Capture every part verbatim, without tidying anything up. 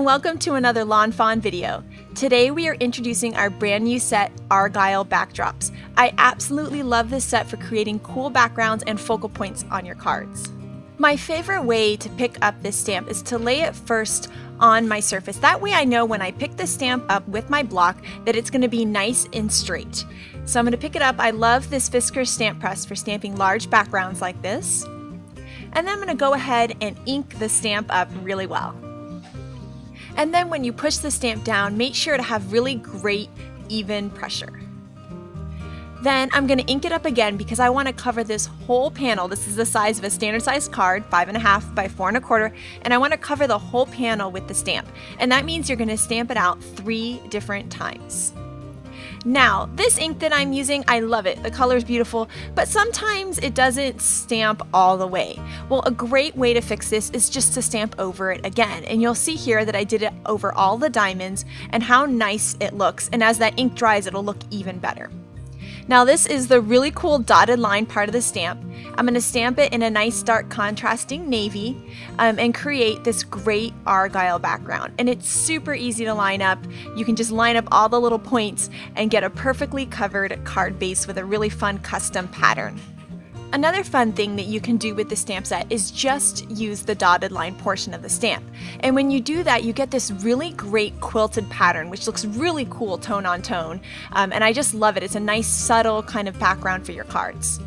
and welcome to another Lawn Fawn video. Today we are introducing our brand new set, Argyle Backdrops. I absolutely love this set for creating cool backgrounds and focal points on your cards. My favorite way to pick up this stamp is to lay it first on my surface. That way I know when I pick the stamp up with my block that it's going to be nice and straight. So I'm going to pick it up. I love this Fiskars Stamp Press for stamping large backgrounds like this. And then I'm going to go ahead and ink the stamp up really well. And then when you push the stamp down, make sure to have really great even pressure. Then I'm going to ink it up again because I want to cover this whole panel. This is the size of a standard size card, five and a half by four and a quarter, and I want to cover the whole panel with the stamp. And that means you're going to stamp it out three different times. Now, this ink that I'm using, I love it. The color's beautiful, but sometimes it doesn't stamp all the way. Well, a great way to fix this is just to stamp over it again. And you'll see here that I did it over all the diamonds and how nice it looks. And as that ink dries, it'll look even better. Now this is the really cool dotted line part of the stamp. I'm going to stamp it in a nice dark contrasting navy um, and create this great Argyle background. And it's super easy to line up. You can just line up all the little points and get a perfectly covered card base with a really fun custom pattern. Another fun thing that you can do with the stamp set is just use the dotted line portion of the stamp. And when you do that, you get this really great quilted pattern, which looks really cool tone on tone. Um, and I just love it. It's a nice, subtle kind of background for your cards.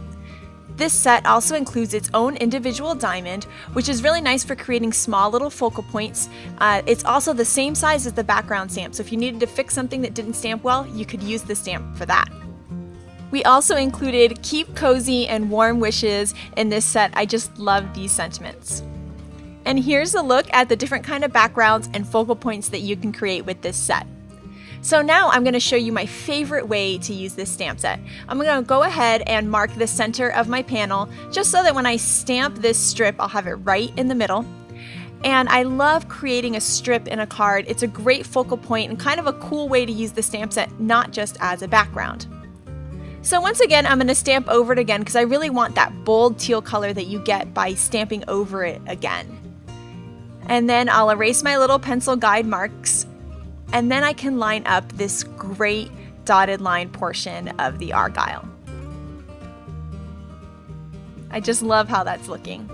This set also includes its own individual diamond, which is really nice for creating small little focal points. Uh, it's also the same size as the background stamp. So if you needed to fix something that didn't stamp well, you could use the stamp for that. We also included keep cozy and warm wishes in this set. I just love these sentiments. And here's a look at the different kind of backgrounds and focal points that you can create with this set. So now I'm going to show you my favorite way to use this stamp set. I'm going to go ahead and mark the center of my panel just so that when I stamp this strip, I'll have it right in the middle. And I love creating a strip in a card. It's a great focal point and kind of a cool way to use the stamp set, not just as a background. So once again, I'm going to stamp over it again because I really want that bold teal color that you get by stamping over it again. And then I'll erase my little pencil guide marks, and then I can line up this great dotted line portion of the Argyle. I just love how that's looking.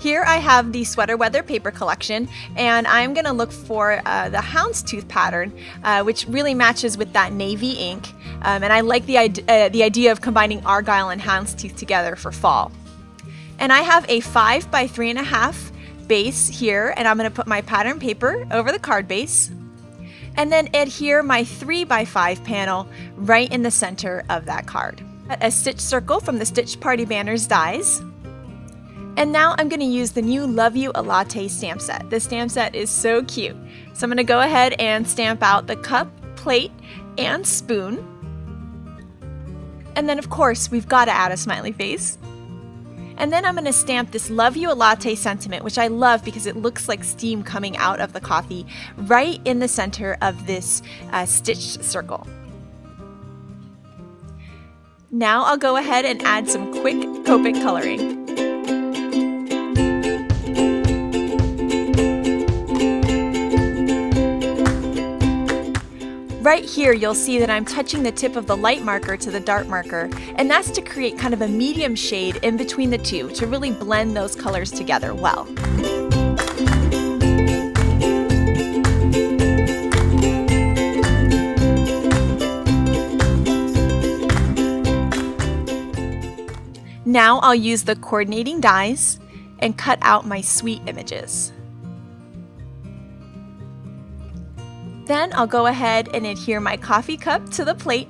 Here I have the Sweater Weather Paper Collection, and I'm going to look for uh, the houndstooth pattern, uh, which really matches with that navy ink. Um, and I like the, uh, the idea of combining Argyle and houndstooth together for fall. And I have a five by three and a half base here, and I'm going to put my pattern paper over the card base, and then adhere my three by five panel right in the center of that card. A stitch circle from the Stitch Party Banners dies. And now I'm going to use the new Love You A Latte stamp set. This stamp set is so cute. So I'm going to go ahead and stamp out the cup, plate, and spoon. And then of course we've got to add a smiley face. And then I'm going to stamp this Love You A Latte sentiment, which I love because it looks like steam coming out of the coffee, right in the center of this uh, stitched circle. Now I'll go ahead and add some quick Copic coloring. Right here you'll see that I'm touching the tip of the light marker to the dark marker, and that's to create kind of a medium shade in between the two to really blend those colors together well. Now I'll use the coordinating dies and cut out my sweet images. Then I'll go ahead and adhere my coffee cup to the plate,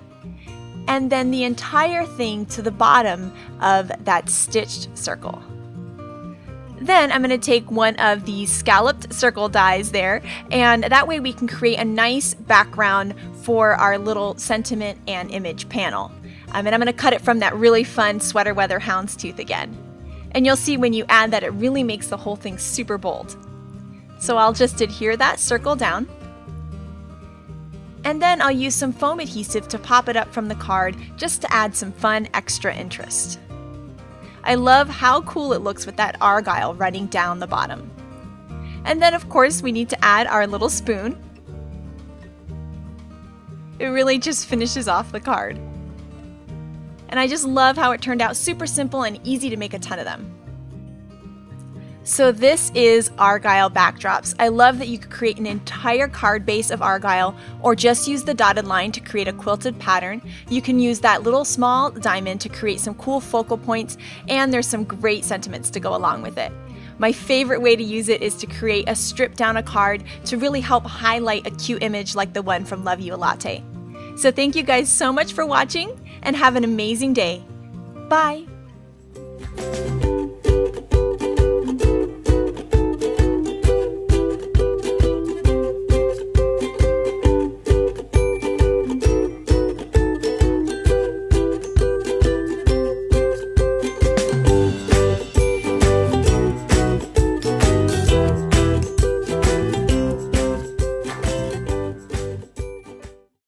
and then the entire thing to the bottom of that stitched circle. Then I'm going to take one of the scalloped circle dies there, and that way we can create a nice background for our little sentiment and image panel. Um, and I'm going to cut it from that really fun Sweater Weather houndstooth again. And you'll see when you add that it really makes the whole thing super bold. So I'll just adhere that circle down. And then I'll use some foam adhesive to pop it up from the card just to add some fun extra interest. I love how cool it looks with that Argyle running down the bottom. And then of course we need to add our little spoon. It really just finishes off the card. And I just love how it turned out super simple and easy to make a ton of them. So this is Argyle Backdrops. I love that you could create an entire card base of Argyle or just use the dotted line to create a quilted pattern. You can use that little small diamond to create some cool focal points, and there's some great sentiments to go along with it. My favorite way to use it is to create a strip down a card to really help highlight a cute image like the one from Love You A Latte. So thank you guys so much for watching and have an amazing day. Bye.